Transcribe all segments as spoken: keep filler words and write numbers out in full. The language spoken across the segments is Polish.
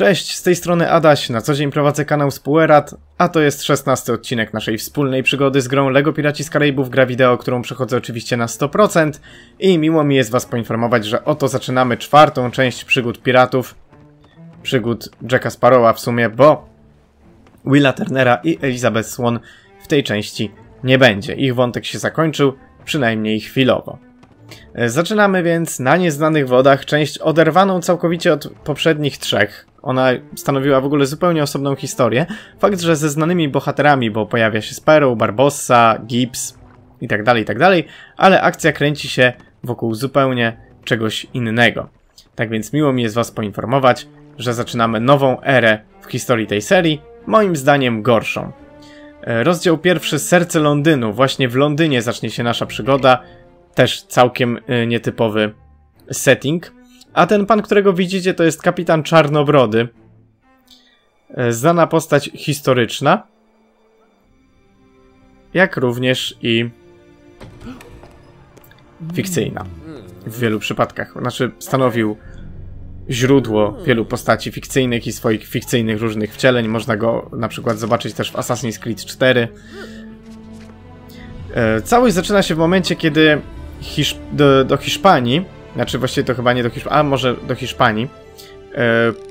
Cześć, z tej strony Adaś, na co dzień prowadzę kanał Spuerad, a to jest szesnasty odcinek naszej wspólnej przygody z grą LEGO Piraci z Karaibów, gra wideo, którą przechodzę oczywiście na sto procent i miło mi jest was poinformować, że oto zaczynamy czwartą część przygód piratów, przygód Jacka Sparrowa w sumie, bo Willa Turnera i Elizabeth Swan w tej części nie będzie. Ich wątek się zakończył, przynajmniej chwilowo. Zaczynamy więc na nieznanych wodach, część oderwaną całkowicie od poprzednich trzech. Ona stanowiła w ogóle zupełnie osobną historię. Fakt, że ze znanymi bohaterami, bo pojawia się Sparrow, Barbossa, Gibbs i tak dalej, i tak dalej, ale akcja kręci się wokół zupełnie czegoś innego. Tak więc miło mi jest was poinformować, że zaczynamy nową erę w historii tej serii, moim zdaniem gorszą. Rozdział pierwszy, Serce Londynu. Właśnie w Londynie zacznie się nasza przygoda. Też całkiem nietypowy setting. A ten pan, którego widzicie, to jest kapitan Czarnobrody. Znana postać historyczna. Jak również i fikcyjna. W wielu przypadkach. Znaczy stanowił źródło wielu postaci fikcyjnych i swoich fikcyjnych różnych wcieleń. Można go na przykład zobaczyć też w Assassin's Creed cztery. Całość zaczyna się w momencie, kiedy Hisz do, do Hiszpanii, znaczy właściwie to chyba nie do Hiszpanii, a może do Hiszpanii, yy,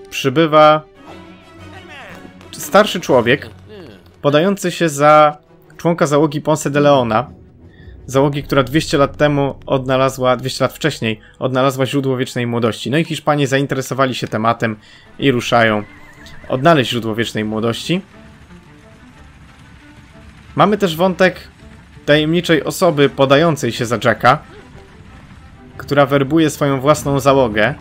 przybywa starszy człowiek podający się za członka załogi Ponce de Leona, załogi, która dwieście lat temu odnalazła, dwieście lat wcześniej odnalazła Źródło Wiecznej Młodości. No i Hiszpanie zainteresowali się tematem i ruszają odnaleźć Źródło Wiecznej Młodości. Mamy też wątek tajemniczej osoby podającej się za Jacka, która werbuje swoją własną załogę.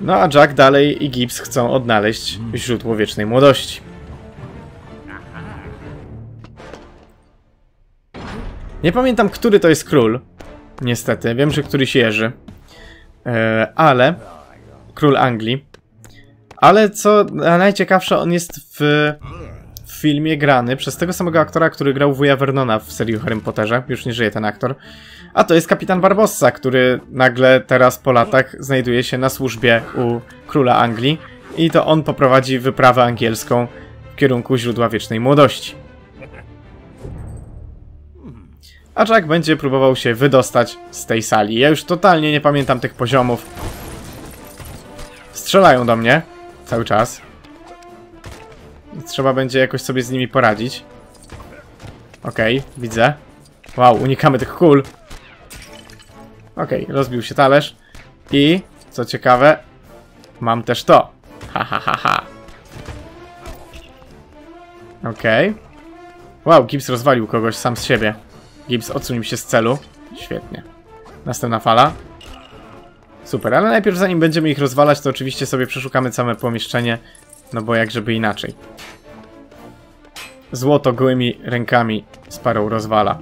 No a Jack dalej i Gibbs chcą odnaleźć Źródło Wiecznej Młodości. Nie pamiętam, który to jest król. Niestety, wiem, że któryś jeży. Yy, ale... Król Anglii. Ale co najciekawsze, on jest w... w filmie grany przez tego samego aktora, który grał wuja Vernona w serii o Harrym Potterze. Już nie żyje ten aktor. A to jest kapitan Barbossa, który nagle teraz po latach znajduje się na służbie u króla Anglii. I to on poprowadzi wyprawę angielską w kierunku Źródła Wiecznej Młodości. A Jack będzie próbował się wydostać z tej sali. Ja już totalnie nie pamiętam tych poziomów. Strzelają do mnie cały czas. Trzeba będzie jakoś sobie z nimi poradzić. Okej, okay, widzę. Wow, unikamy tych kul. Okej, okay, rozbił się talerz. I, co ciekawe, mam też to. Ha, ha, ha, ha. Okej. Okay. Wow, Gibbs rozwalił kogoś sam z siebie. Gibbs odsunie się z celu. Świetnie. Następna fala. Super, ale najpierw zanim będziemy ich rozwalać, to oczywiście sobie przeszukamy całe pomieszczenie. No bo jak żeby inaczej. Złoto gołymi rękami Sparrow rozwala.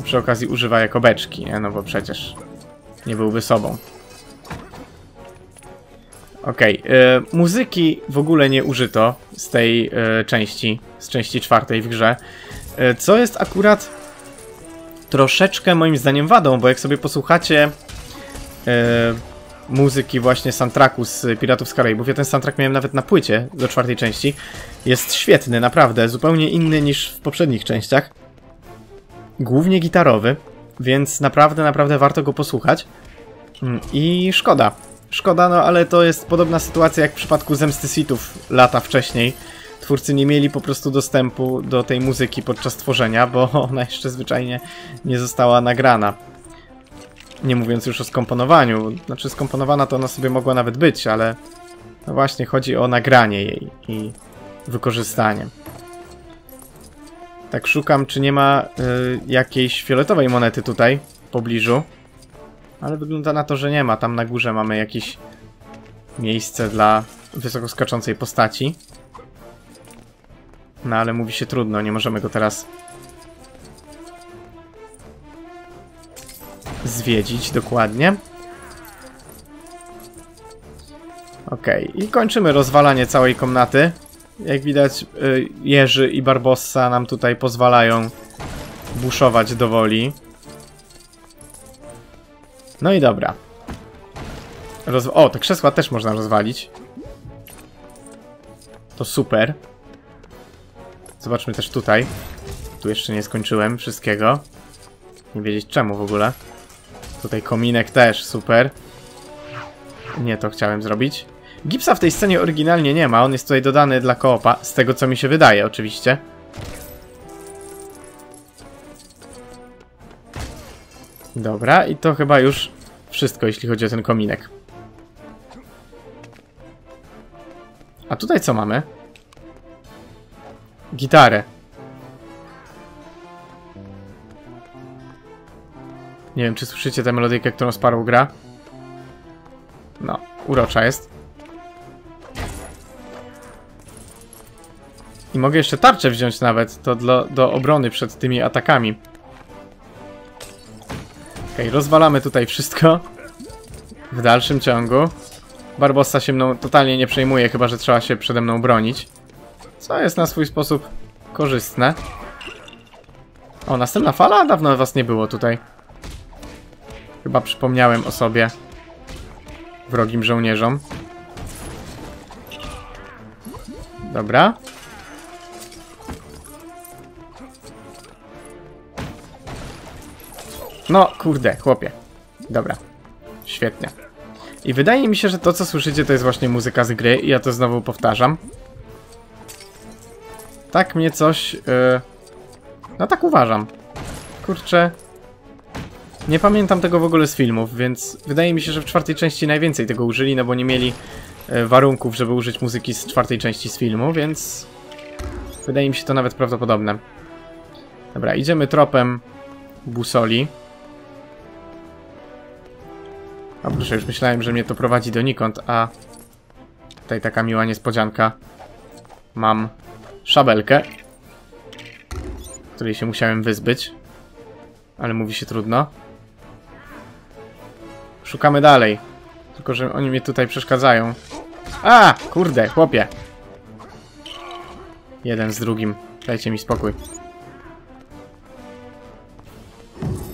A przy okazji używa jako beczki, nie? No bo przecież nie byłby sobą. Okej, okay, yy, muzyki w ogóle nie użyto z tej yy, części, z części czwartej w grze. Yy, co jest akurat troszeczkę moim zdaniem wadą, bo jak sobie posłuchacie... Yy, muzyki właśnie soundtracku z Piratów z Karaibów. Ja ten soundtrack miałem nawet na płycie do czwartej części. Jest świetny, naprawdę. Zupełnie inny niż w poprzednich częściach. Głównie gitarowy, więc naprawdę, naprawdę warto go posłuchać. I szkoda. Szkoda, no ale to jest podobna sytuacja jak w przypadku Zemsty Sithów lata wcześniej. Twórcy nie mieli po prostu dostępu do tej muzyki podczas tworzenia, bo ona jeszcze zwyczajnie nie została nagrana. Nie mówiąc już o skomponowaniu. Znaczy skomponowana to ona sobie mogła nawet być, ale... No właśnie, chodzi o nagranie jej i wykorzystanie. Tak szukam, czy nie ma y, jakiejś fioletowej monety tutaj, w pobliżu. Ale wygląda na to, że nie ma. Tam na górze mamy jakieś miejsce dla wysoko skaczącej postaci. No ale mówi się trudno, nie możemy go teraz... zwiedzić dokładnie. Okej, okay. I kończymy rozwalanie całej komnaty. Jak widać, yy, Jerzy i Barbossa nam tutaj pozwalają buszować do woli. No i dobra. Roz... O, te krzesła też można rozwalić. To super. Zobaczmy też tutaj. Tu jeszcze nie skończyłem wszystkiego. Nie wiedzieć czemu w ogóle. Tutaj kominek też, super. Nie to chciałem zrobić. Gibbsa w tej scenie oryginalnie nie ma, on jest tutaj dodany dla koopa, z tego co mi się wydaje oczywiście. Dobra, i to chyba już wszystko, jeśli chodzi o ten kominek. A tutaj co mamy? Gitarę. Nie wiem, czy słyszycie tę melodyjkę, którą Sparrow gra. No, urocza jest. I mogę jeszcze tarczę wziąć nawet, to do, do obrony przed tymi atakami. Okej, rozwalamy tutaj wszystko. W dalszym ciągu. Barbossa się mną totalnie nie przejmuje, chyba że trzeba się przede mną bronić. Co jest na swój sposób korzystne. O, następna fala? Dawno was nie było tutaj. Chyba przypomniałem o sobie wrogim żołnierzom. Dobra. No, kurde, chłopie. Dobra. Świetnie. I wydaje mi się, że to co słyszycie to jest właśnie muzyka z gry i ja to znowu powtarzam. Tak mnie coś... Yy... No tak uważam. Kurczę... Nie pamiętam tego w ogóle z filmów, więc wydaje mi się, że w czwartej części najwięcej tego użyli, no bo nie mieli e, warunków, żeby użyć muzyki z czwartej części z filmu, więc wydaje mi się to nawet prawdopodobne. Dobra, idziemy tropem busoli. O proszę, już myślałem, że mnie to prowadzi donikąd, a tutaj taka miła niespodzianka. Mam szabelkę, której się musiałem wyzbyć, ale mówi się trudno. Szukamy dalej. Tylko że oni mnie tutaj przeszkadzają. A! Kurde, chłopie. Jeden z drugim. Dajcie mi spokój.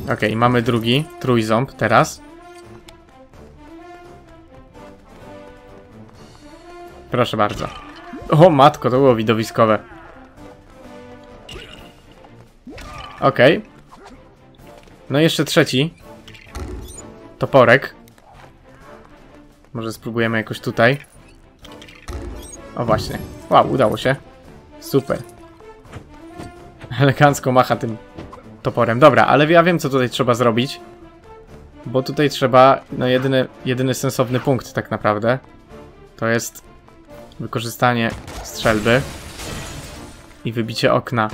Okej, okay, mamy drugi. Trójząb teraz. Proszę bardzo. O matko, to było widowiskowe. Okej. Okay. No i jeszcze trzeci. Toporek. Może spróbujemy jakoś tutaj. O właśnie. Wow, udało się. Super. Elegancko macha tym toporem. Dobra, ale ja wiem co tutaj trzeba zrobić. Bo tutaj trzeba, no jedyny, jedyny sensowny punkt tak naprawdę. To jest wykorzystanie strzelby. I wybicie okna.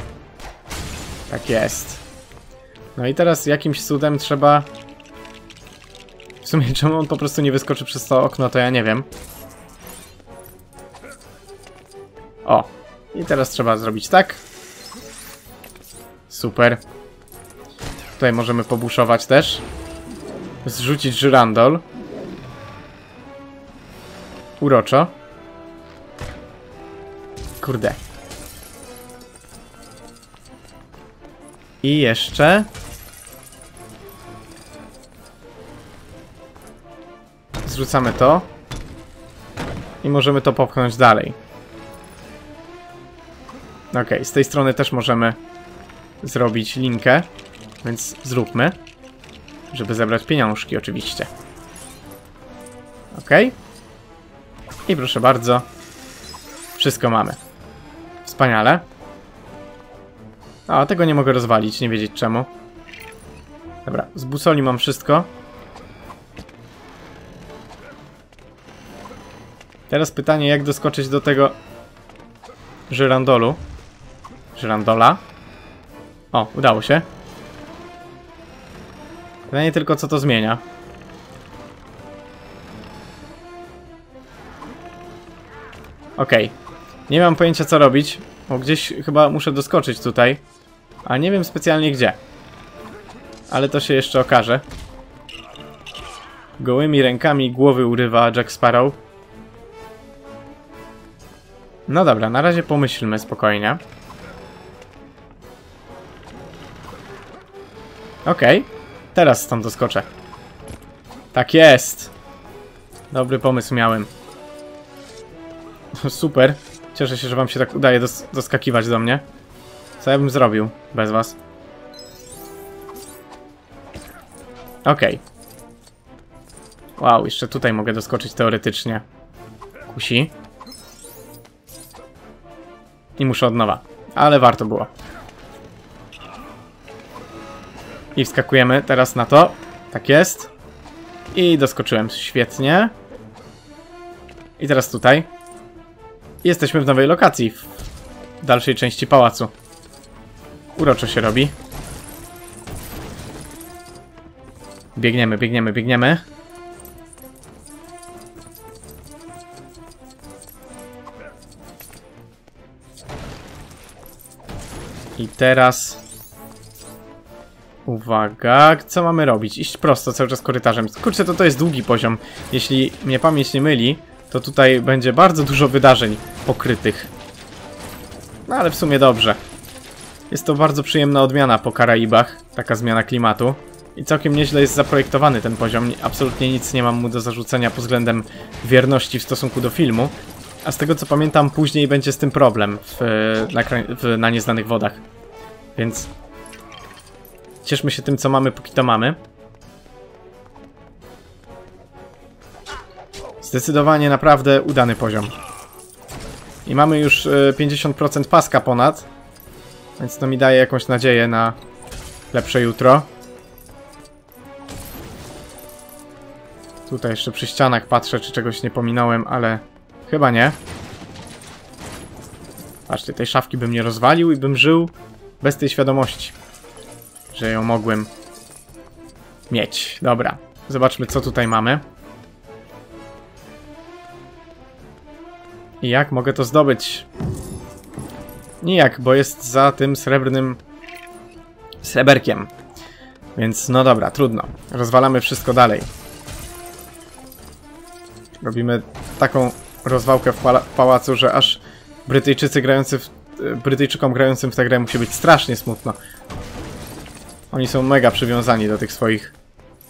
Tak jest. No i teraz jakimś cudem trzeba... W sumie czemu on po prostu nie wyskoczy przez to okno, to ja nie wiem. O! I teraz trzeba zrobić tak. Super. Tutaj możemy pobuszować też. Zrzucić żyrandol. Uroczo. Kurde. I jeszcze... Zrzucamy to i możemy to popchnąć dalej. Okej, okay, z tej strony też możemy zrobić linkę, więc zróbmy, żeby zebrać pieniążki oczywiście. Okej. Okay. I proszę bardzo, wszystko mamy. Wspaniale. A, tego nie mogę rozwalić, nie wiedzieć czemu. Dobra, z busoli mam wszystko. Teraz pytanie, jak doskoczyć do tego żyrandolu. Żyrandola. O, udało się. Pytanie tylko, co to zmienia. Okej. Nie mam pojęcia, co robić. Bo gdzieś chyba muszę doskoczyć tutaj. A nie wiem specjalnie gdzie. Ale to się jeszcze okaże. Gołymi rękami głowy urywa Jack Sparrow. No dobra, na razie pomyślmy spokojnie. Okej, okay. Teraz stąd doskoczę. Tak jest. Dobry pomysł miałem. Super. Cieszę się, że wam się tak udaje dos doskakiwać do mnie. Co ja bym zrobił bez was? Okej. Wow, jeszcze tutaj mogę doskoczyć teoretycznie. Kusi. I muszę od nowa. Ale warto było. I wskakujemy teraz na to. Tak jest. I doskoczyłem. Świetnie. I teraz tutaj. Jesteśmy w nowej lokacji. W dalszej części pałacu. Uroczo się robi. Biegniemy, biegniemy, biegniemy. I teraz... Uwaga, co mamy robić? Iść prosto cały czas korytarzem. Kurczę, to to jest długi poziom. Jeśli mnie pamięć nie myli, to tutaj będzie bardzo dużo wydarzeń pokrytych. No ale w sumie dobrze. Jest to bardzo przyjemna odmiana po Karaibach. Taka zmiana klimatu. I całkiem nieźle jest zaprojektowany ten poziom. Absolutnie nic nie mam mu do zarzucenia pod względem wierności w stosunku do filmu. A z tego co pamiętam, później będzie z tym problem w, na, w, na Nieznanych Wodach. Więc... cieszmy się tym, co mamy, póki to mamy. Zdecydowanie naprawdę udany poziom. I mamy już pięćdziesiąt procent paska ponad. Więc to mi daje jakąś nadzieję na lepsze jutro. Tutaj jeszcze przy ścianach patrzę, czy czegoś nie pominąłem, ale chyba nie. Patrzcie, tej szafki bym nie rozwalił i bym żył bez tej świadomości, że ją mogłem mieć. Dobra, zobaczmy, co tutaj mamy. I jak mogę to zdobyć? Nijak, bo jest za tym srebrnym sreberkiem. Więc no dobra, trudno. Rozwalamy wszystko dalej. Robimy taką rozwałkę w pałacu, że aż Brytyjczycy grający w, Brytyjczykom grającym w tę grę musi być strasznie smutno. Oni są mega przywiązani do tych swoich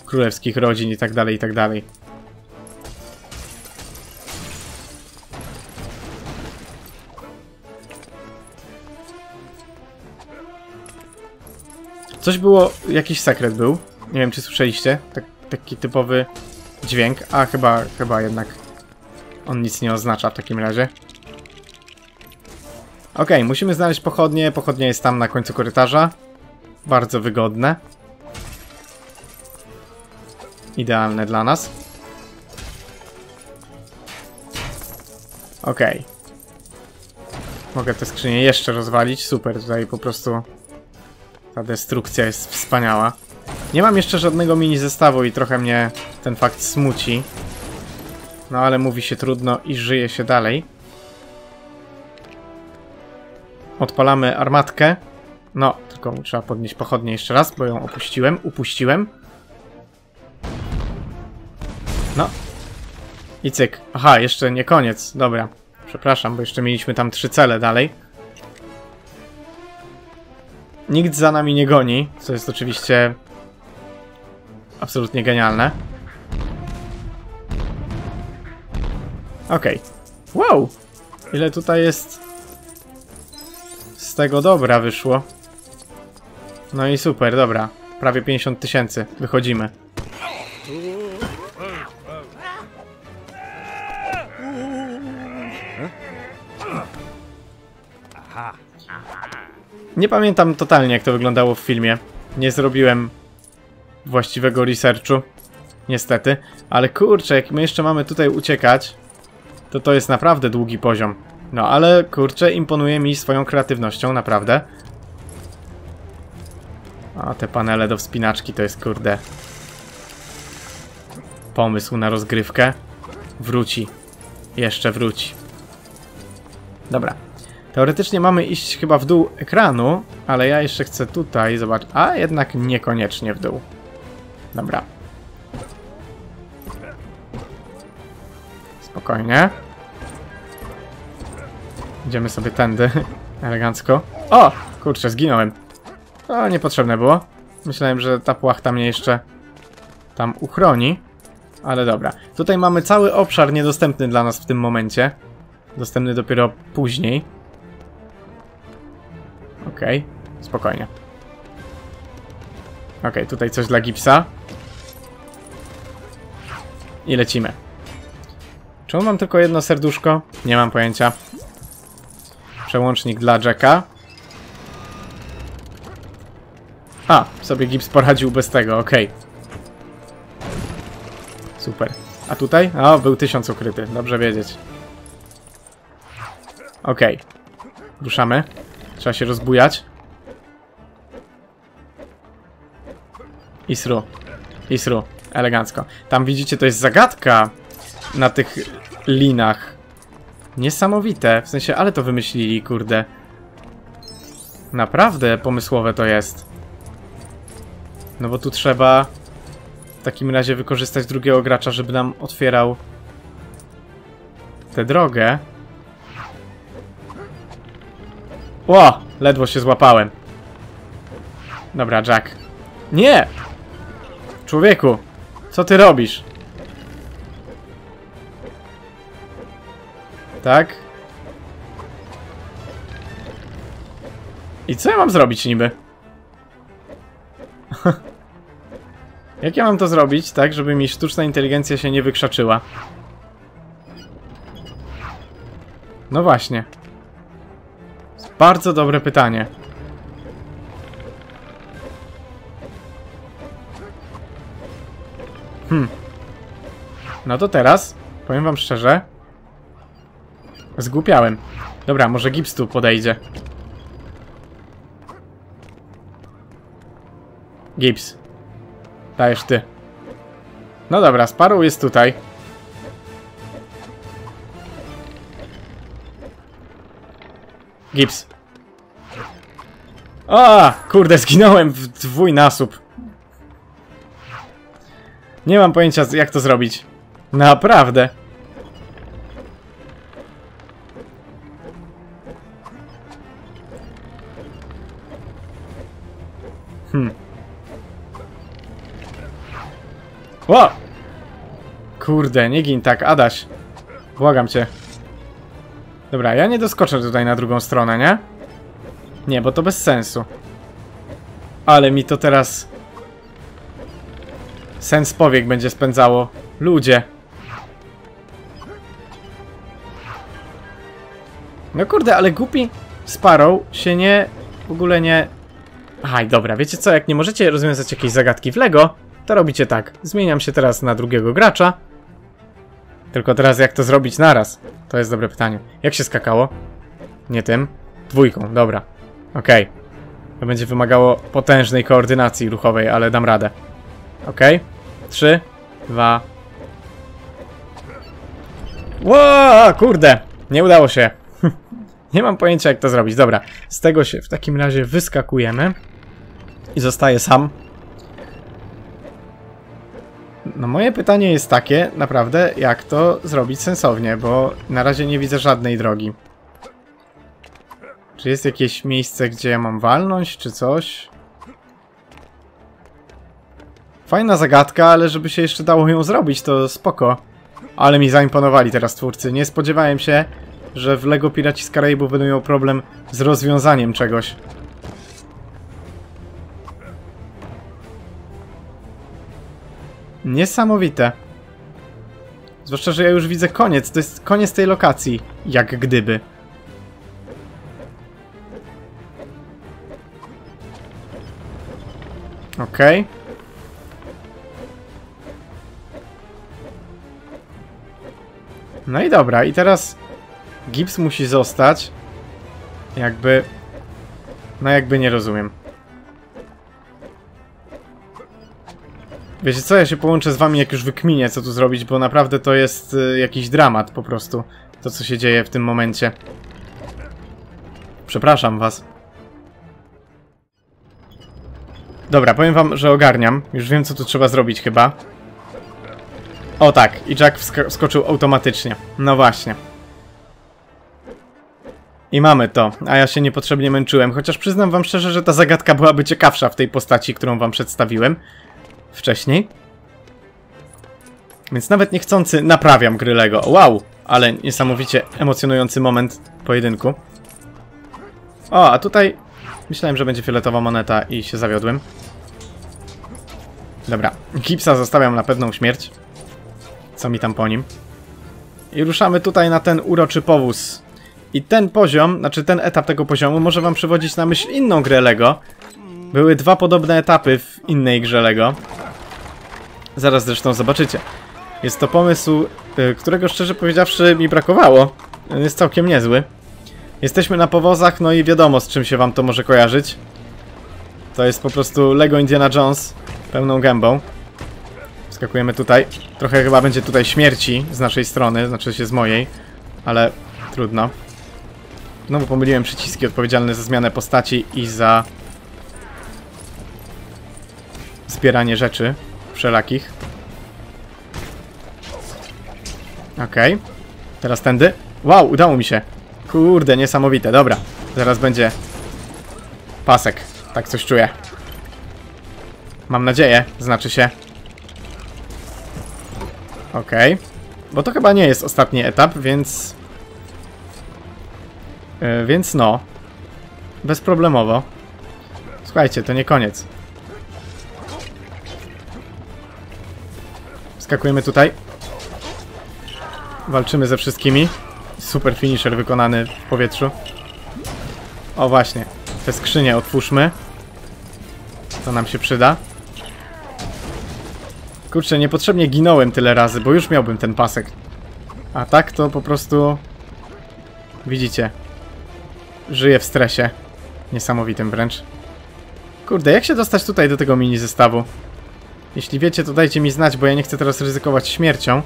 królewskich rodzin i tak dalej, i tak dalej. Coś było, jakiś sekret był. Nie wiem, czy słyszeliście. Tak, taki typowy dźwięk. A chyba, chyba jednak on nic nie oznacza w takim razie. Okej, okay, musimy znaleźć pochodnie. Pochodnia jest tam na końcu korytarza. Bardzo wygodne. Idealne dla nas. Okej. Okay. Mogę te skrzynie jeszcze rozwalić. Super, tutaj po prostu ta destrukcja jest wspaniała. Nie mam jeszcze żadnego mini zestawu i trochę mnie ten fakt smuci. No ale mówi się trudno i żyje się dalej. Odpalamy armatkę. No, tylko trzeba podnieść pochodnię jeszcze raz, bo ją opuściłem, upuściłem. No. I cyk. Aha, jeszcze nie koniec. Dobra. Przepraszam, bo jeszcze mieliśmy tam trzy cele dalej. Nikt za nami nie goni, co jest oczywiście absolutnie genialne. Okej. Okay. Wow! Ile tutaj jest z tego dobra wyszło. No i super, dobra. Prawie pięćdziesiąt tysięcy. Wychodzimy. Nie pamiętam totalnie, jak to wyglądało w filmie. Nie zrobiłem właściwego researchu. Niestety. Ale kurczę, jak my jeszcze mamy tutaj uciekać, to to jest naprawdę długi poziom. No ale kurczę, imponuje mi swoją kreatywnością, naprawdę. A te panele do wspinaczki to jest kurde pomysł na rozgrywkę. Wróci. Jeszcze wróci. Dobra. Teoretycznie mamy iść chyba w dół ekranu, ale ja jeszcze chcę tutaj zobaczyć. A jednak niekoniecznie w dół. Dobra. Spokojnie. Idziemy sobie tędy. Elegancko. O! Kurczę, zginąłem. To niepotrzebne było. Myślałem, że ta płachta mnie jeszcze tam uchroni. Ale dobra. Tutaj mamy cały obszar niedostępny dla nas w tym momencie. Dostępny dopiero później. Okej, okay. Spokojnie. Okej, okay, tutaj coś dla Gibbsa. I lecimy. Czemu mam tylko jedno serduszko? Nie mam pojęcia. Przełącznik dla Jacka. A, sobie Gibbs poradził bez tego, okej. Okay. Super. A tutaj? O, był tysiąc ukryty. Dobrze wiedzieć. Okej. Okay. Ruszamy. Trzeba się rozbujać. Isru. Isru. Elegancko. Tam widzicie, to jest zagadka na tych linach. Niesamowite. W sensie, ale to wymyślili, kurde. Naprawdę pomysłowe to jest. No bo tu trzeba... W takim razie wykorzystać drugiego gracza, żeby nam otwierał tę drogę. Ło! Ledwo się złapałem. Dobra, Jack. Nie! Człowieku, co ty robisz? Tak? I co ja mam zrobić niby? Jak ja mam to zrobić, tak, żeby mi sztuczna inteligencja się nie wykrzaczyła? No właśnie. Bardzo dobre pytanie. Hmm. No to teraz, powiem wam szczerze, zgłupiałem. Dobra, może Gibbs tu podejdzie. Gibbs. Dajesz ty. No dobra, Sparrow jest tutaj. Gibbs. O, kurde, zginąłem w dwójnasób. Nie mam pojęcia, jak to zrobić. Naprawdę. Hmm. Ło! Kurde, nie gin tak, Adaś. Błagam cię. Dobra, ja nie doskoczę tutaj na drugą stronę, nie? Nie, bo to bez sensu. Ale mi to teraz... Sens powiek będzie spędzało. Ludzie. No kurde, ale głupi Sparrow się nie... W ogóle nie... Aj, dobra, wiecie co? Jak nie możecie rozwiązać jakiejś zagadki w Lego... To robicie tak. Zmieniam się teraz na drugiego gracza. Tylko teraz jak to zrobić naraz? To jest dobre pytanie. Jak się skakało? Nie tym. Dwójką, dobra. Okej. Okay. To będzie wymagało potężnej koordynacji ruchowej, ale dam radę. Okej. Okay. Trzy, dwa... Ło, kurde! Nie udało się. Nie mam pojęcia jak to zrobić. Dobra. Z tego się w takim razie wyskakujemy. I zostaję sam. No moje pytanie jest takie, naprawdę, jak to zrobić sensownie, bo na razie nie widzę żadnej drogi. Czy jest jakieś miejsce, gdzie ja mam walnąć, czy coś? Fajna zagadka, ale żeby się jeszcze dało ją zrobić, to spoko. Ale mi zaimponowali teraz twórcy. Nie spodziewałem się, że w LEGO Piraci z Karaibów będą miał problem z rozwiązaniem czegoś. Niesamowite. Zwłaszcza, że ja już widzę koniec. To jest koniec tej lokacji, jak gdyby. Okej. Okay. No i dobra, i teraz Gibbs musi zostać. Jakby... No jakby nie rozumiem. Wiecie co, ja się połączę z wami, jak już wykminię, co tu zrobić, bo naprawdę to jest y, jakiś dramat po prostu. To, co się dzieje w tym momencie. Przepraszam was. Dobra, powiem wam, że ogarniam. Już wiem, co tu trzeba zrobić chyba. O tak, i Jack wskoczył automatycznie. No właśnie. I mamy to, a ja się niepotrzebnie męczyłem. Chociaż przyznam wam szczerze, że ta zagadka byłaby ciekawsza w tej postaci, którą wam przedstawiłem wcześniej. Więc nawet niechcący naprawiam gry Lego. Wow, ale niesamowicie emocjonujący moment pojedynku. O, a tutaj myślałem, że będzie fioletowa moneta i się zawiodłem. Dobra, Gibbsa zostawiam na pewną śmierć. Co mi tam po nim. I ruszamy tutaj na ten uroczy powóz. I ten poziom, znaczy ten etap tego poziomu może wam przywodzić na myśl inną grę Lego. Były dwa podobne etapy w innej grze Lego. Zaraz zresztą zobaczycie. Jest to pomysł, którego szczerze powiedziawszy mi brakowało. Jest całkiem niezły. Jesteśmy na powozach, no i wiadomo z czym się wam to może kojarzyć. To jest po prostu Lego Indiana Jones pełną gębą. Skakujemy tutaj. Trochę chyba będzie tutaj śmierci z naszej strony, znaczy się z mojej. Ale trudno. No bo pomyliłem przyciski odpowiedzialne za zmianę postaci i za zbieranie rzeczy wszelakich. Okej. Teraz tędy. Wow, udało mi się. Kurde, niesamowite. Dobra. Zaraz będzie pasek. Tak coś czuję. Mam nadzieję, znaczy się. Okej. Bo to chyba nie jest ostatni etap, więc... Yy, więc no. Bezproblemowo. Słuchajcie, to nie koniec. Skakujemy tutaj. Walczymy ze wszystkimi. Super finisher wykonany w powietrzu. O właśnie. Te skrzynie otwórzmy. To nam się przyda. Kurczę, niepotrzebnie ginąłem tyle razy, bo już miałbym ten pasek. A tak to po prostu... Widzicie. Żyję w stresie. Niesamowitym wręcz. Kurde, jak się dostać tutaj do tego mini zestawu? Jeśli wiecie, to dajcie mi znać, bo ja nie chcę teraz ryzykować śmiercią.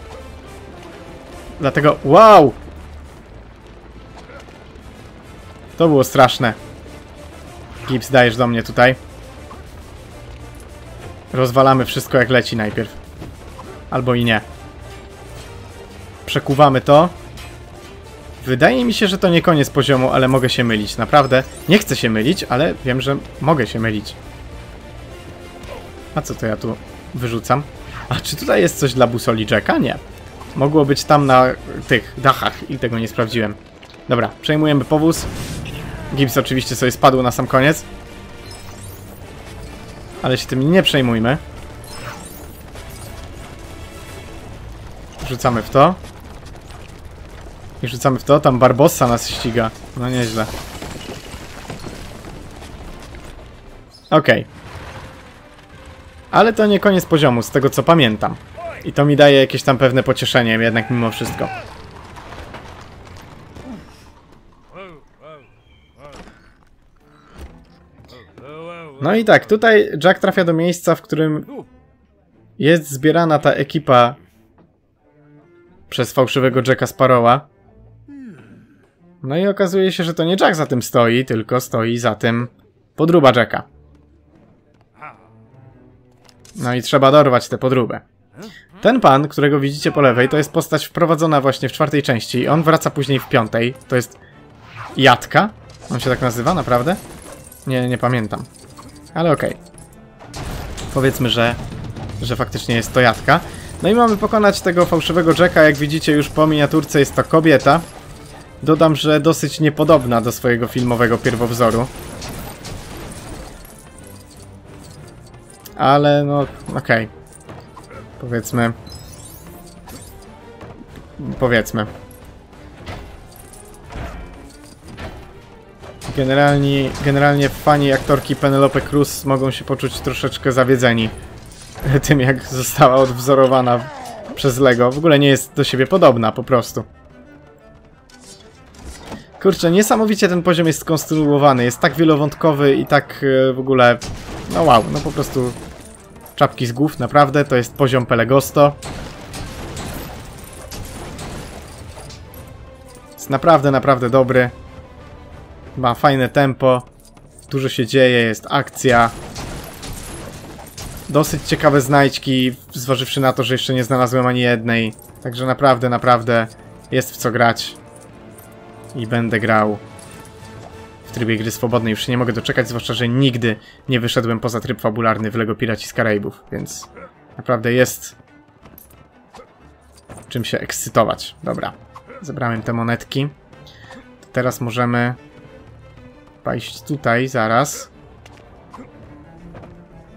Dlatego... Wow! To było straszne. Gibbs, dajesz do mnie tutaj. Rozwalamy wszystko jak leci najpierw. Albo i nie. Przekuwamy to. Wydaje mi się, że to nie koniec poziomu, ale mogę się mylić. Naprawdę nie chcę się mylić, ale wiem, że mogę się mylić. A co to ja tu wyrzucam? A czy tutaj jest coś dla busoli Jacka? Nie. Mogło być tam na tych dachach i tego nie sprawdziłem. Dobra, przejmujemy powóz. Gibbs oczywiście sobie spadł na sam koniec. Ale się tym nie przejmujmy. Rzucamy w to. I rzucamy w to. Tam Barbossa nas ściga. No nieźle. Okej. Ale to nie koniec poziomu, z tego co pamiętam. I to mi daje jakieś tam pewne pocieszenie, jednak mimo wszystko. No i tak, tutaj Jack trafia do miejsca, w którym jest zbierana ta ekipa przez fałszywego Jacka Sparrowa. No i okazuje się, że to nie Jack za tym stoi, tylko stoi za tym podróba Jacka. No i trzeba dorwać tę podróbę. Ten pan, którego widzicie po lewej, to jest postać wprowadzona właśnie w czwartej części i on wraca później w piątej. To jest... Jadka? On się tak nazywa, naprawdę? Nie, nie pamiętam. Ale okej. Powiedzmy, że, że faktycznie jest to Jadka. No i mamy pokonać tego fałszywego Jacka. Jak widzicie już po miniaturce jest to kobieta. Dodam, że dosyć niepodobna do swojego filmowego pierwowzoru. Ale no, okej. Powiedzmy... Powiedzmy. Generalnie, generalnie fani aktorki Penelope Cruz mogą się poczuć troszeczkę zawiedzeni tym, jak została odwzorowana przez Lego. W ogóle nie jest do siebie podobna, po prostu. Kurczę, niesamowicie ten poziom jest skonstruowany. Jest tak wielowątkowy i tak yy, w ogóle... No wow, no po prostu... Czapki z głów, naprawdę. To jest poziom Pelegosto. Jest naprawdę, naprawdę dobry. Ma fajne tempo. Dużo się dzieje, jest akcja. Dosyć ciekawe znajdźki, zważywszy na to, że jeszcze nie znalazłem ani jednej. Także naprawdę, naprawdę jest w co grać. I będę grał w trybie gry swobodnej. Już się nie mogę doczekać, zwłaszcza, że nigdy nie wyszedłem poza tryb fabularny w Lego Piraci z Karaibów. Więc naprawdę jest czym się ekscytować. Dobra, zebrałem te monetki. To teraz możemy paść tutaj zaraz.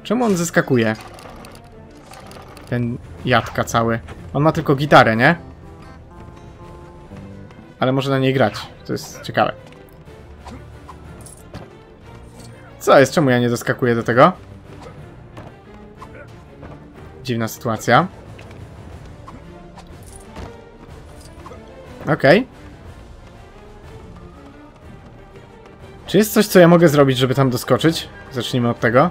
Czemu on zeskakuje? Ten jadka cały. On ma tylko gitarę, nie? Ale może na niej grać. To jest ciekawe. Co jest? Czemu ja nie doskakuję do tego? Dziwna sytuacja. Okej. Okay. Czy jest coś, co ja mogę zrobić, żeby tam doskoczyć? Zacznijmy od tego.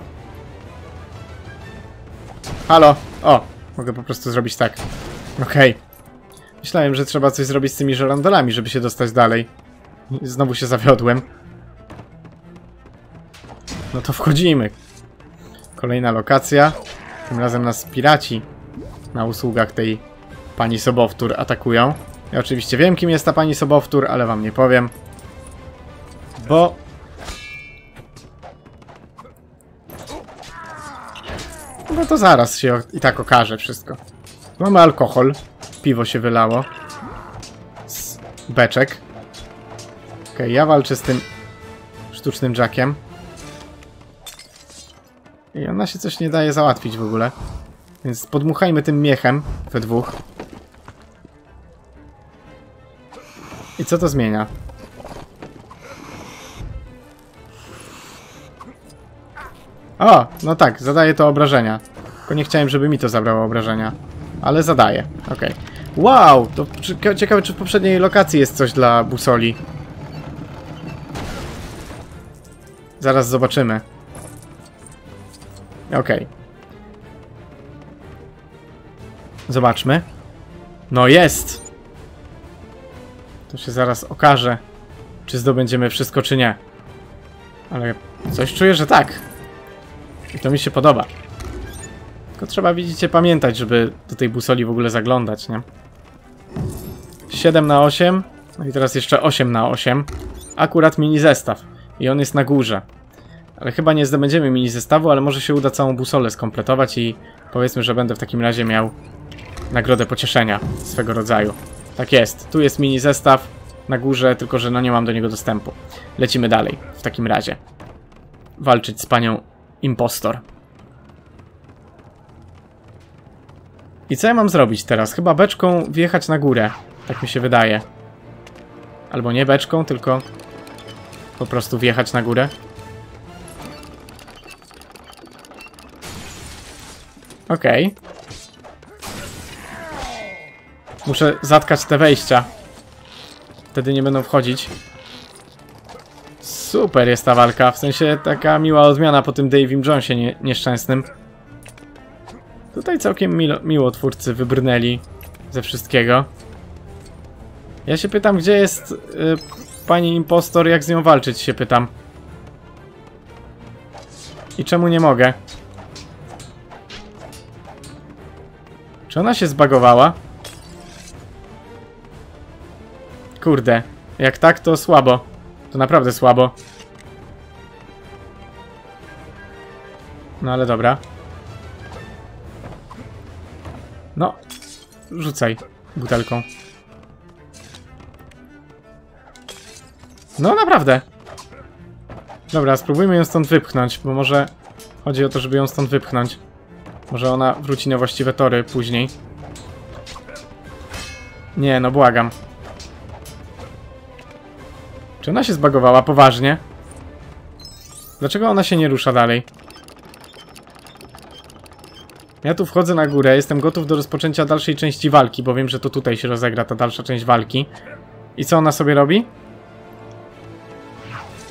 Halo! O! Mogę po prostu zrobić tak. Okej. Okay. Myślałem, że trzeba coś zrobić z tymi żerandolami, żeby się dostać dalej. Znowu się zawiodłem. No to wchodzimy. Kolejna lokacja. Tym razem nas piraci na usługach tej pani Sobowtór atakują. Ja oczywiście wiem, kim jest ta pani Sobowtór, ale wam nie powiem. Bo... No to zaraz się i tak okaże wszystko. Mamy alkohol. Piwo się wylało. Z beczek. Okej, okay, ja walczę z tym sztucznym Jackiem. I ona się coś nie daje załatwić w ogóle. Więc podmuchajmy tym miechem we dwóch. I co to zmienia? O, no tak, zadaje to obrażenia. Tylko nie chciałem, żeby mi to zabrało obrażenia. Ale zadaje, okej. Okay. Wow, to ciekawe, czy w poprzedniej lokacji jest coś dla busoli. Zaraz zobaczymy. Okej. Okay. Zobaczmy. No jest! To się zaraz okaże, czy zdobędziemy wszystko, czy nie. Ale coś czuję, że tak. I to mi się podoba. Tylko trzeba, widzicie, pamiętać, żeby do tej busoli w ogóle zaglądać, nie? siedem na osiem. No i teraz jeszcze osiem na osiem. Akurat mini zestaw. I on jest na górze. Ale chyba nie zdobędziemy mini zestawu, ale może się uda całą busolę skompletować i powiedzmy, że będę w takim razie miał nagrodę pocieszenia swego rodzaju. Tak jest. Tu jest mini zestaw na górze, tylko że no nie mam do niego dostępu. Lecimy dalej w takim razie. Walczyć z panią impostor. I co ja mam zrobić teraz? Chyba beczką wjechać na górę. Tak mi się wydaje. Albo nie beczką, tylko po prostu wjechać na górę. Okej. Okay. Muszę zatkać te wejścia. Wtedy nie będą wchodzić. Super jest ta walka. W sensie taka miła odmiana po tym Davim Jonesie nie nieszczęsnym. Tutaj całkiem milo, miło twórcy wybrnęli ze wszystkiego. Ja się pytam, gdzie jest yy, pani impostor, jak z nią walczyć, się pytam. I czemu nie mogę? Czy ona się zbagowała? Kurde, jak tak, to słabo. To naprawdę słabo. No ale dobra. No, rzucaj butelką. No naprawdę. Dobra, spróbujmy ją stąd wypchnąć, bo może chodzi o to, żeby ją stąd wypchnąć. Może ona wróci na właściwe tory później. Nie, no błagam. Czy ona się zbagowała? Poważnie? Dlaczego ona się nie rusza dalej? Ja tu wchodzę na górę, jestem gotów do rozpoczęcia dalszej części walki, bo wiem, że to tutaj się rozegra ta dalsza część walki. I co ona sobie robi?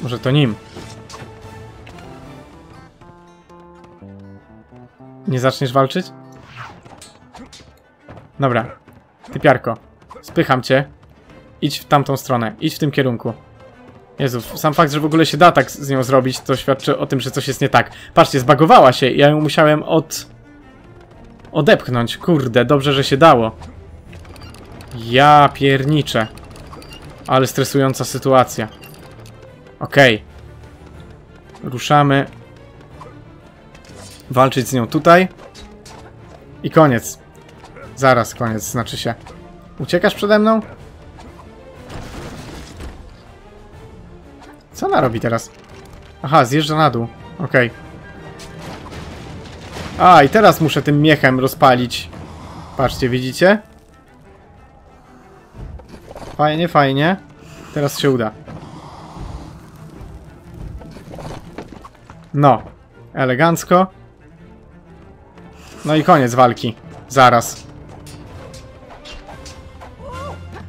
Może to nim? Nie zaczniesz walczyć? Dobra. Typiarko, spycham cię. Idź w tamtą stronę, idź w tym kierunku. Jezu, sam fakt, że w ogóle się da tak z nią zrobić, to świadczy o tym, że coś jest nie tak. Patrzcie, zbagowała się i ja ją musiałem od... odepchnąć. Kurde, dobrze, że się dało. Ja pierniczę. Ale stresująca sytuacja. Okej. Okay. Ruszamy. Walczyć z nią tutaj. I koniec. Zaraz koniec, znaczy się. Uciekasz przede mną? Co ona robi teraz? Aha, zjeżdża na dół. Okej. Okay. A, i teraz muszę tym miechem rozpalić. Patrzcie, widzicie? Fajnie, fajnie. Teraz się uda. No. Elegancko. No i koniec walki. Zaraz.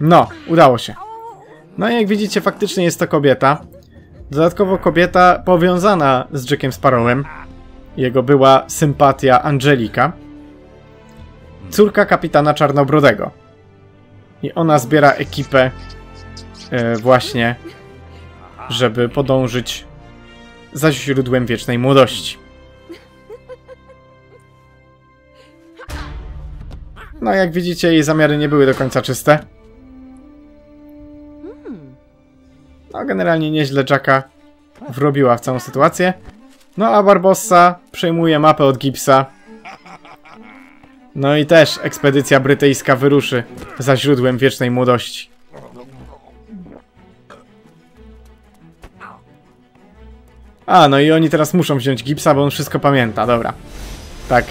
No, udało się. No i jak widzicie, faktycznie jest to kobieta. Dodatkowo kobieta powiązana z Jackiem Sparrowem. Jego była sympatia Angelika. Córka kapitana Czarnobrodego. I ona zbiera ekipę yy, właśnie, żeby podążyć za źródłem wiecznej młodości. No jak widzicie, jej zamiary nie były do końca czyste. No generalnie nieźle Jacka wrobiła w całą sytuację. No a Barbossa przejmuje mapę od Gibbsa. No i też ekspedycja brytyjska wyruszy za źródłem wiecznej młodości. A, no i oni teraz muszą wziąć Gibbsa, bo on wszystko pamięta, dobra. Tak,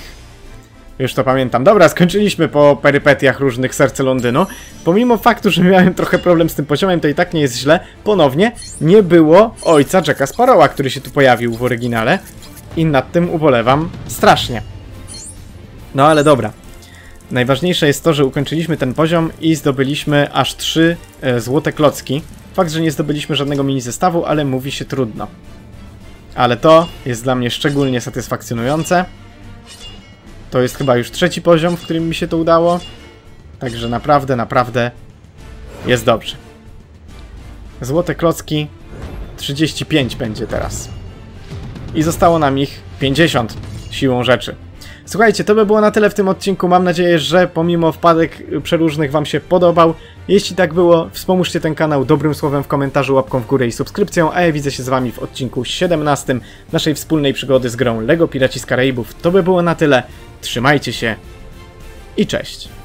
już to pamiętam. Dobra, skończyliśmy po perypetiach różnych serce Londynu. Pomimo faktu, że miałem trochę problem z tym poziomem, to i tak nie jest źle. Ponownie nie było ojca Jacka Sparrowa, który się tu pojawił w oryginale. I nad tym ubolewam strasznie. No ale dobra. Najważniejsze jest to, że ukończyliśmy ten poziom i zdobyliśmy aż trzy e, złote klocki. Fakt, że nie zdobyliśmy żadnego mini zestawu, ale mówi się trudno. Ale to jest dla mnie szczególnie satysfakcjonujące. To jest chyba już trzeci poziom, w którym mi się to udało. Także naprawdę, naprawdę jest dobrze. Złote klocki trzydzieści pięć będzie teraz. I zostało nam ich pięćdziesiąt siłą rzeczy. Słuchajcie, to by było na tyle w tym odcinku. Mam nadzieję, że pomimo wpadek przeróżnych wam się podobał. Jeśli tak było, wspomóżcie ten kanał dobrym słowem w komentarzu, łapką w górę i subskrypcją, a ja widzę się z wami w odcinku siedemnastym naszej wspólnej przygody z grą LEGO Piraci z Karaibów. To by było na tyle. Trzymajcie się i cześć.